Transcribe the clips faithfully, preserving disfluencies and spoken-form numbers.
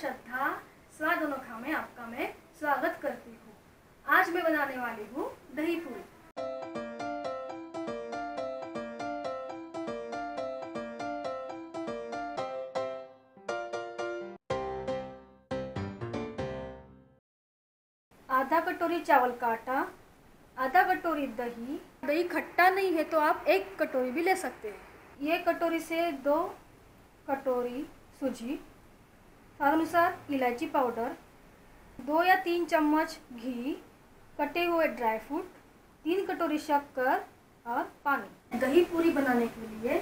श्रद्धा स्वाद अनोखा में आपका मैं स्वागत करती हूँ। आज मैं बनाने वाली हूँ दही पूरी। आधा कटोरी चावल का आटा, आधा कटोरी दही। दही खट्टा नहीं है तो आप एक कटोरी भी ले सकते हैं। ये कटोरी से दो कटोरी सूजी, अनुसार इलायची पाउडर, दो या तीन चम्मच घी, कटे हुए ड्राई फ्रूट, तीन कटोरी शक्कर और पानी। दही पूरी बनाने के लिए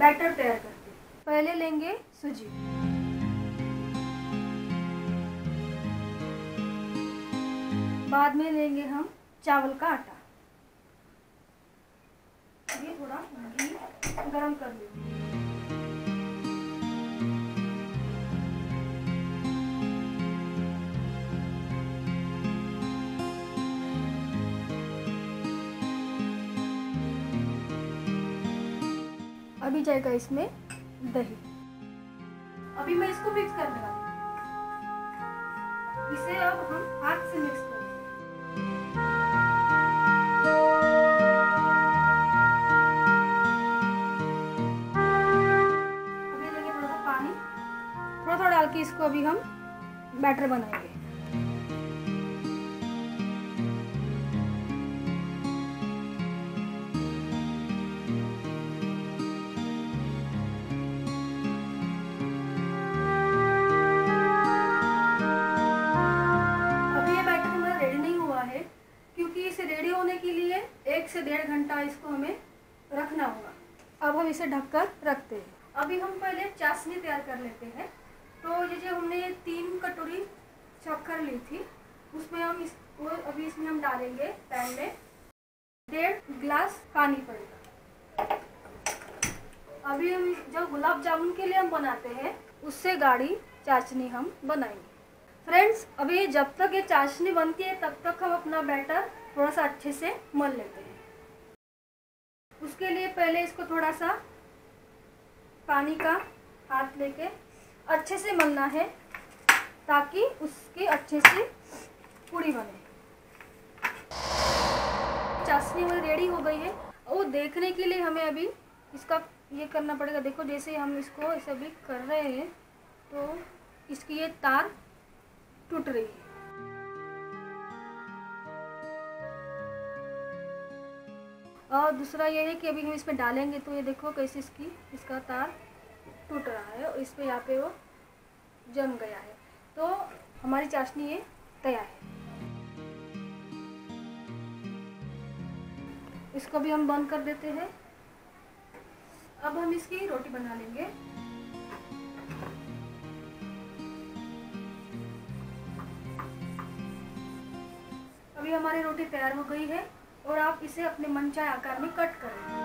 बैटर तैयार करते हैं। पहले लेंगे सूजी। बाद में लेंगे हम चावल का आटा। ये थोड़ा घी गरम कर लेंगे। अभी जाएगा इसमें दही। अभी मैं इसको मिक्स करने वाली हूं। इसे अब हम हाथ से मिक्स करेंगे। अभी लेंगे थोड़ा सा पानी, थोड़ा थोड़ा डाल के इसको अभी हम बैटर बनाएंगे। एक से डेढ़ घंटा इसको हमें रखना होगा। अब हम इसे ढककर रखते हैं। अभी हम पहले चाशनी तैयार कर लेते हैं। तो ये जो हमने तीन कटोरी शक्कर ली थी, उसमें हम इसको अभी इसमें हम डालेंगे। पैन में डेढ़ ग्लास पानी पड़ेगा। अभी हम जो गुलाब जामुन के लिए हम बनाते हैं, उससे गाढ़ी चाशनी हम बनाएंगे। फ्रेंड्स, अभी जब तक ये चाशनी बनती है तब तक हम अपना बैटर थोड़ा सा अच्छे से मल लेते हैं। उसके लिए पहले इसको थोड़ा सा पानी का हाथ लेके अच्छे से मलना है, ताकि उसकी अच्छे से पूरी बने। चाशनी वो रेडी हो गई है। वो देखने के लिए हमें अभी इसका ये करना पड़ेगा। देखो, जैसे हम इसको इसे अभी कर रहे हैं तो इसकी ये तार टूट रही है। और दूसरा ये है कि अभी हम इसमें डालेंगे तो ये देखो कैसे इसकी इसका तार टूट रहा है और इस पर यहाँ पे वो जम गया है। तो हमारी चाशनी ये तैयार है। इसको भी हम बंद कर देते हैं। अब हम इसकी रोटी बना लेंगे। अभी हमारी रोटी तैयार हो गई है और आप इसे अपने मनचाहे आकार में कट करें।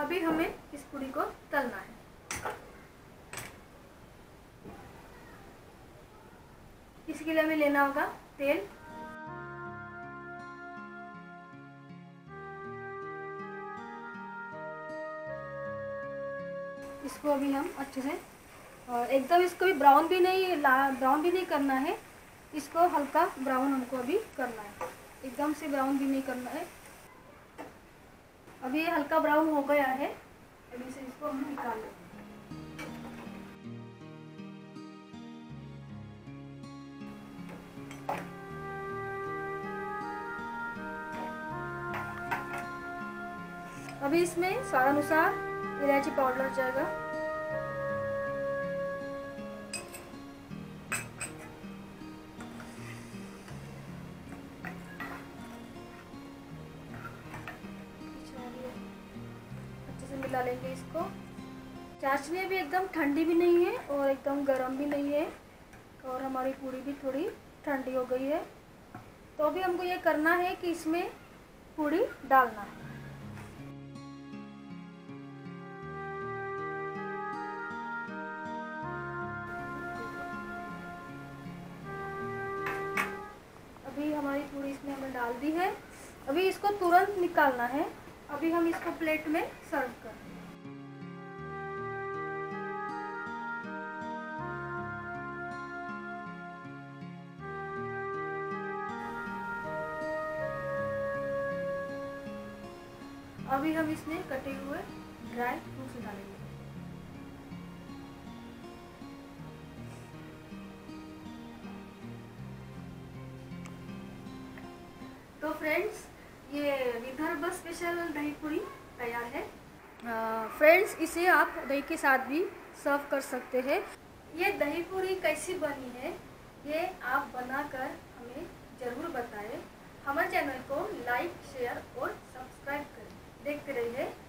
अभी हमें इस पूरी को तलना है। इसके लिए हमें लेना होगा तेल। इसको अभी हम अच्छे से, और एकदम इसको भी ब्राउन भी नहीं ब्राउन भी नहीं करना है। इसको हल्का ब्राउन हमको अभी करना है, एकदम से ब्राउन भी नहीं करना है। अभी ये हल्का ब्राउन हो गया है। अभी से इसको हम निकाल लेंगे। अभी इसमें स्वाद अनुसार इलायची पाउडर जाएगा। अच्छे से मिला लेंगे इसको। चाशनी भी एकदम ठंडी भी नहीं है और एकदम गर्म भी नहीं है, और हमारी पूरी भी थोड़ी ठंडी हो गई है। तो अभी हमको ये करना है कि इसमें पूरी डालना है। डाल दी है। अभी इसको तुरंत निकालना है। अभी हम इसको प्लेट में सर्व करें। अभी हम इसमें कटे हुए ड्राई फ्रूट्स डालेंगे। तो फ्रेंड्स, ये विदर्भ स्पेशल दही पूरी तैयार है। फ्रेंड्स, इसे आप दही के साथ भी सर्व कर सकते हैं। ये दही पूरी कैसी बनी है ये आप बनाकर हमें ज़रूर बताएं। हमारे चैनल को लाइक, शेयर और सब्सक्राइब करें। देखते रहिए।